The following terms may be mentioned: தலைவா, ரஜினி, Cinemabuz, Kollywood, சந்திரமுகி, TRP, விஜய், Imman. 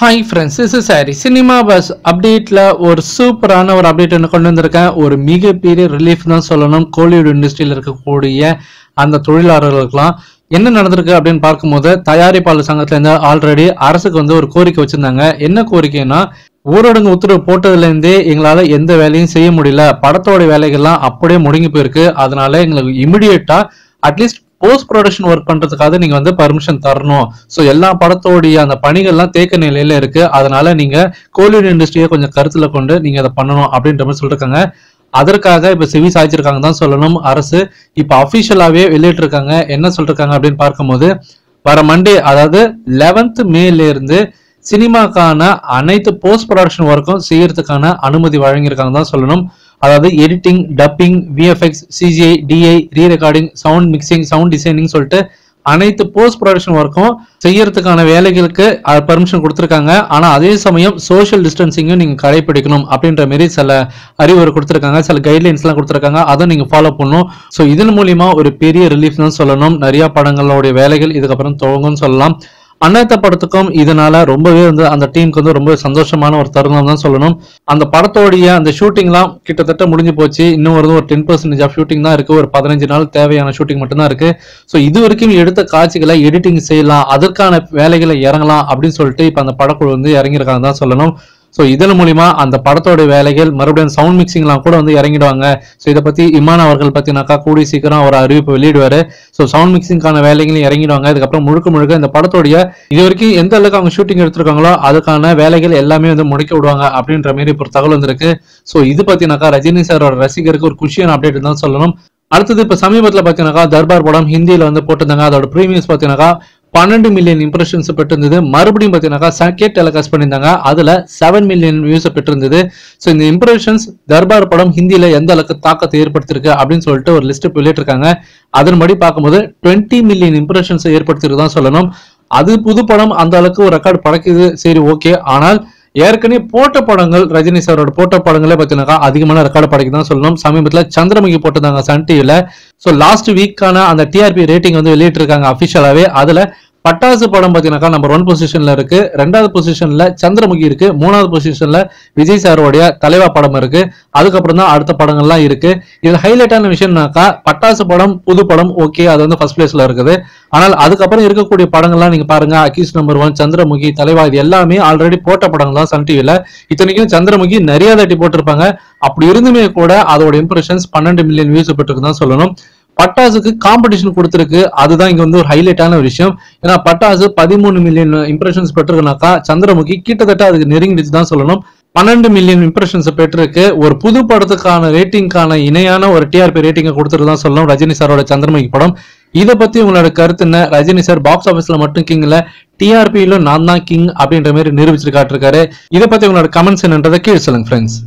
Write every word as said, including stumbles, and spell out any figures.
Hi friends, this is Hari. Cinemabuz update la or super an or update and conductor or mega period relief than Solonum, Kollywood industry like Kodia and the Turilarla. In another Captain Park Mother, Tayari Palasanga already Arsakunda or Korikochanga, in a Korikena, Urodang Utru Porta Lende, Ingla, in the Valley, Say Mudilla, Padato Valagala, Apode Muding Perke, Adanala, immediate, at least. Post production work பண்றதுக்காக நீங்க வந்து permission தரணும் so எல்லா படத்தோட அந்த பணிகள் எல்லாம் தேக்க நிலையில இருக்கு அதனால நீங்க கோலிவுட் இண்டஸ்ட்ரியை கொஞ்சம் கருத்துல கொண்டு நீங்க அத பண்ணணும் அப்படின்ற மாதிரி சொல்றாங்க அதற்காக இப்ப செவி சாய்ச்சிருக்காங்க தான் சொல்லணும் அரசு இப்ப ஆபீஷியலாவே வெளியிட்டு இருக்காங்க என்ன சொல்றாங்க அப்படிን பாக்கும்போது வர மண்டே அதாவது eleventh Mayல இருந்து சினிமாக்கான அனைத்து போஸ்ட் ப்ரொடக்ஷன் வர்க்கும் செய்யிறதுக்கான அனுமதி வழங்கியிருக்காங்க தான் சொல்லணும் அதாவது editing dubbing V F X C G I D I rerecording sound mixing sound designing சொல்லிட்டு அனைத்து போஸ்ட் ப்ரொடக்ஷன் வர்க்கும் செய்யிறதுக்கான வேலைகளுக்கு பெர்மிஷன் கொடுத்திருக்காங்க ஆனா அதே சமயம் சோஷியல் டிஸ்டன்சிங்கும் நீங்க கடைபிடிக்கணும் அப்படின்ற மாதிரி சில அறிவுரை கொடுத்திருக்காங்க சில கைட்லைன்ஸ்லாம் கொடுத்திருக்காங்க அத நீங்க ஃபாலோ பண்ணனும் சோ இதன் மூலமா ஒரு பெரிய ரிலீஃப் தான் சொல்லணும் நிறைய படங்களோட வேலைகள் இதுக்கு அப்புறம் தொடங்கும்னு சொல்லலாம் அனைத்து படத்துக்கும் இதனால ரொம்பவே வந்து அந்த டீமுக்கு வந்து ரொம்ப சந்தோஷமான ஒரு தருணம் தான் சொல்லணும் அந்த படத்தோட அந்த ஷூட்டிங்லாம் கிட்டத்தட்ட முடிஞ்சு போச்சு இன்னும் ஒரு ten percent ஆஃப் ஷூட்டிங் தான் இருக்கு ஒரு பதினைந்து நாள் தேவையான ஷூட்டிங் மட்டும் தான் இருக்கு சோ இதுவரைக்கும் எடுத்த காட்சிகளை எடிட்டிங் செய்யலாம் அதற்கான வேலைகளை இறங்கலாம் அப்படி சொல்லிட்டு இப்ப அந்த படக்குழு வந்து இறங்கி இருக்காங்க தான் சொல்லணும் சோ இதன் மூலமா அந்த படத்தோட வேலைகள் மறுபடியும் சவுண்ட் மிக்சிங்லாம் கூட வந்து இறங்கிடுவாங்க சோ இத பத்தி இமான் அவர்கள் பத்தினாக்கா கூடி சீக்கிரம் ஒரு அறிவிப்பு வெளியிடுவாரு சோ சவுண்ட் மிக்சிங்கான வேலைகளை இறங்கிடுவாங்க அதுக்கு அப்புறம் முழுக்க முழுக்க இந்த படத்தோட இதுவரைக்கும் எந்த அளவுக்கு அவங்க ஷூட்டிங் எடுத்துருக்காங்களோ அதுக்கான வேலைகள் எல்லாமே வந்து முடிக்க விடுவாங்க அப்படின்ற மாதிரி இப்ப தகவல் வந்திருக்கு சோ இது பத்தினாக்கா ரஜினி சாரோட ரசிகருக்கு ஒரு குஷியான அப்டேட் தான் சொல்லணும் அடுத்து இப்ப சமீபத்துல பாத்தீங்கன்னா தர்பார் படம் ஹிந்தியில வந்து போட்டுதாங்க அதோட பிரீமியர்ஸ் பாத்தீங்கன்னா twelve million impressions பெற்றிருந்தது மறுபடியும் பாத்தீங்கன்னா செகண்ட் டெலிகாஸ்ட் பண்ணிருந்தாங்க அதுல seven million views பெற்றிருந்தது சோ இந்த impressions தர்பார் படம் ஹிந்தியில எந்த அளவுக்கு தாக்கத்தை ஏற்படுத்திருக்கு அப்படினு சொல்லிட்டு ஒரு லிஸ்ட் வெளியிட்டிருக்காங்க அதன்படி பாக்கும்போது twenty million impressions ஏற்படுத்திருக்கு தான் சொல்லணும் அது புது படம் அந்த அளவுக்கு ஒரு ரெக்கார்ட் பறக்குது சரி ஓகே ஆனால் ஏற்கனவே போட்ட படங்கள் ரஜினி சாரோட போட்ட படங்களே பாத்தீங்கன்னா அதிகமான ரெக்கார்ட் படைக்குதான் சொல்லணும் சமீபத்துல சந்திரமுகி போட்டிருந்தாங்க சன் டிவில சோ லாஸ்ட் வீக்கான அந்த T R P ரேட்டிங் வந்து வெளியிட்டிருக்காங்க அபிஷியலாவே அதுல பட்டாசு படம் பாத்தீங்கன்னா நம்பர் ஒன் பொசிஷன்ல இருக்கு ரெண்டாவது பொசிஷன்ல சந்திரமுகி இருக்கு மூணாவது பொசிஷன்ல விஜய் சாரோடைய தலைவா படம் இருக்கு அதுக்கப்புறம் தான் அடுத்த படங்கள்லாம் இருக்கு இதுல ஹைலைட்டான விஷயம்னாக்கா பட்டாசு படம் புது படம் ஓகே அது வந்து ஃபர்ஸ்ட் பிளேஸ்ல இருக்குது ஆனால் அதுக்கப்புறம் இருக்கக்கூடிய படங்கள்லாம் நீங்க பாருங்க அக்யூஸ் நம்பர் ஒன் சந்திரமுகி தலைவா இது எல்லாமே ஆல்ரெடி போட்ட படங்கள் தான் சன் டிவில இத்தனைக்கும் சந்திரமுகி நிறைய தட்டி போட்டிருப்பாங்க அப்படி இருந்துமே கூட அதோட இம்ப்ரெஷன்ஸ் பன்னெண்டு மில்லியன் வியூஸ் பெற்றிருக்கு தான் சொல்லணும் பட்டாசுக்கு காம்படிஷன் கொடுத்திருக்கு அதுதான் இங்க வந்து ஒரு ஹைலைட்டான ஒரு விஷயம் ஏன்னா பட்டாசு பதிமூணு மில்லியன் இம்ப்ரெஷன்ஸ் பெற்றிருக்குனாக்கா சந்திரமுகி கிட்டத்தட்ட அதுக்கு நெருங்கிடுச்சு தான் சொல்லணும் twelve million impressions பெற்றிருக்கு ஒரு புது படத்துக்கான ரேட்டிங்கான இணையான ஒரு T R P ரேட்டிங்கை கொடுத்திருக்குதான் சொல்லணும் ரஜினி சாரோட சந்திரமுகி படம் இத பத்தி உங்களோட கருத்து என்ன ரஜினி சார் பாக்ஸ் ஆபீஸ்ல மட்டும் கிங் இல்ல T R P ல நான் தான் கிங் அப்படின்ற மாதிரி நிரூபிச்சிருக்காட்டிருக்காரு இத பத்தி உங்களோட கமெண்ட்ஸ் என்னன்றதை கீழே சொல்லுங்க ஃப்ரெண்ட்ஸ்